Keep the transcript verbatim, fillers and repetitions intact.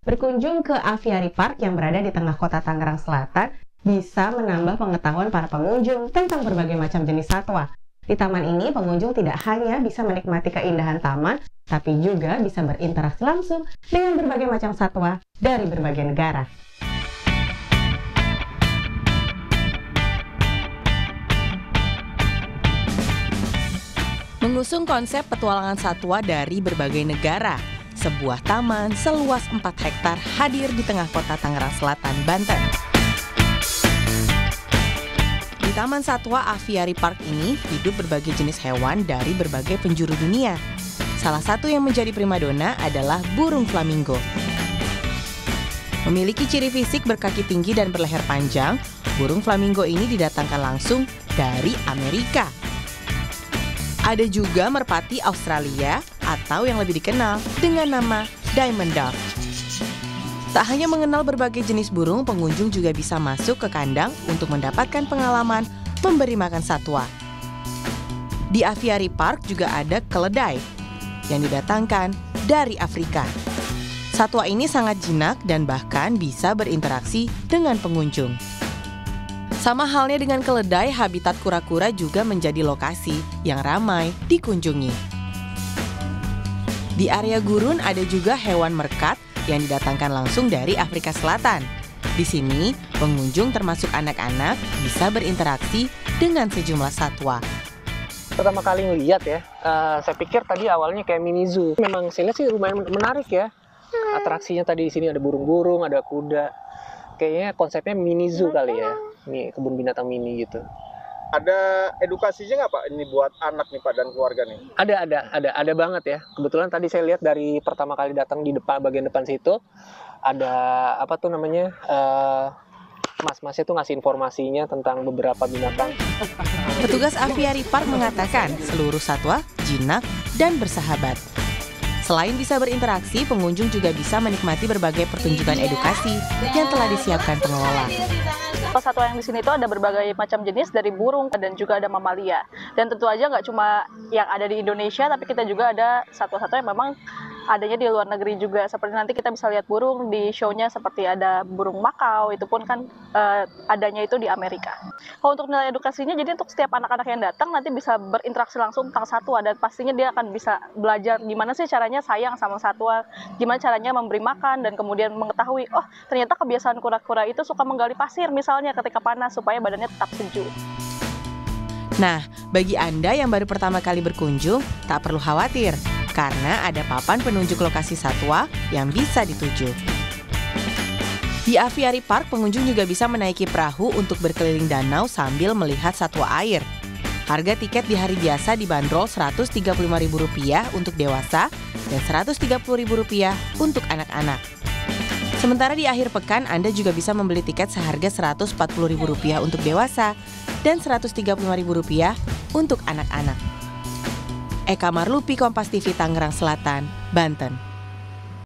Berkunjung ke Aviary Park yang berada di tengah kota Tangerang Selatan bisa menambah pengetahuan para pengunjung tentang berbagai macam jenis satwa. Di taman ini, pengunjung tidak hanya bisa menikmati keindahan taman, tapi juga bisa berinteraksi langsung dengan berbagai macam satwa dari berbagai negara. Mengusung konsep petualangan satwa dari berbagai negara, sebuah taman seluas empat hektar hadir di tengah kota Tangerang Selatan, Banten. Di Taman Satwa Aviary Park ini hidup berbagai jenis hewan dari berbagai penjuru dunia. Salah satu yang menjadi primadona adalah burung flamingo. Memiliki ciri fisik berkaki tinggi dan berleher panjang, burung flamingo ini didatangkan langsung dari Amerika. Ada juga merpati Australia atau yang lebih dikenal dengan nama Diamond Dove. Tak hanya mengenal berbagai jenis burung, pengunjung juga bisa masuk ke kandang untuk mendapatkan pengalaman memberi makan satwa. Di Aviary Park juga ada keledai yang didatangkan dari Afrika. Satwa ini sangat jinak dan bahkan bisa berinteraksi dengan pengunjung. Sama halnya dengan keledai, habitat kura-kura juga menjadi lokasi yang ramai dikunjungi. Di area gurun ada juga hewan merkat yang didatangkan langsung dari Afrika Selatan. Di sini, pengunjung termasuk anak-anak bisa berinteraksi dengan sejumlah satwa. Pertama kali ngeliat ya, uh, saya pikir tadi awalnya kayak mini zoo. Memang sini sih lumayan menarik ya. Atraksinya tadi di sini ada burung-burung, ada kuda. Kayaknya konsepnya mini zoo kali ya. Nih, kebun binatang mini gitu. Ada edukasinya nggak Pak? Ini buat anak nih Pak dan keluarga nih? Ada, ada, ada, ada banget ya. Kebetulan tadi saya lihat dari pertama kali datang di depan bagian depan situ ada apa tuh namanya uh, mas-masnya tuh ngasih informasinya tentang beberapa binatang. Petugas Aviary Park mengatakan seluruh satwa jinak dan bersahabat. Selain bisa berinteraksi, pengunjung juga bisa menikmati berbagai pertunjukan edukasi yang telah disiapkan pengelola. Satwa yang di sini itu ada berbagai macam jenis dari burung dan juga ada mamalia. Dan tentu aja nggak cuma yang ada di Indonesia, tapi kita juga ada satwa-satwa yang memang adanya di luar negeri juga. Seperti nanti kita bisa lihat burung di show-nya seperti ada burung Makau, itu pun kan eh, adanya itu di Amerika. Kalau untuk nilai edukasinya, jadi untuk setiap anak-anak yang datang nanti bisa berinteraksi langsung tentang satwa dan pastinya dia akan bisa belajar gimana sih caranya sayang sama satwa, gimana caranya memberi makan dan kemudian mengetahui, oh ternyata kebiasaan kura-kura itu suka menggali pasir misalnya ketika panas supaya badannya tetap sejuk. Nah, bagi Anda yang baru pertama kali berkunjung, tak perlu khawatir karena ada papan penunjuk lokasi satwa yang bisa dituju. Di Aviary Park, pengunjung juga bisa menaiki perahu untuk berkeliling danau sambil melihat satwa air. Harga tiket di hari biasa dibanderol seratus tiga puluh lima ribu rupiah untuk dewasa dan seratus tiga puluh ribu rupiah untuk anak-anak. Sementara di akhir pekan, Anda juga bisa membeli tiket seharga seratus empat puluh ribu rupiah untuk dewasa dan seratus tiga puluh lima ribu rupiah untuk anak-anak. Eka Marlupi, Kompas T V Tangerang Selatan, Banten.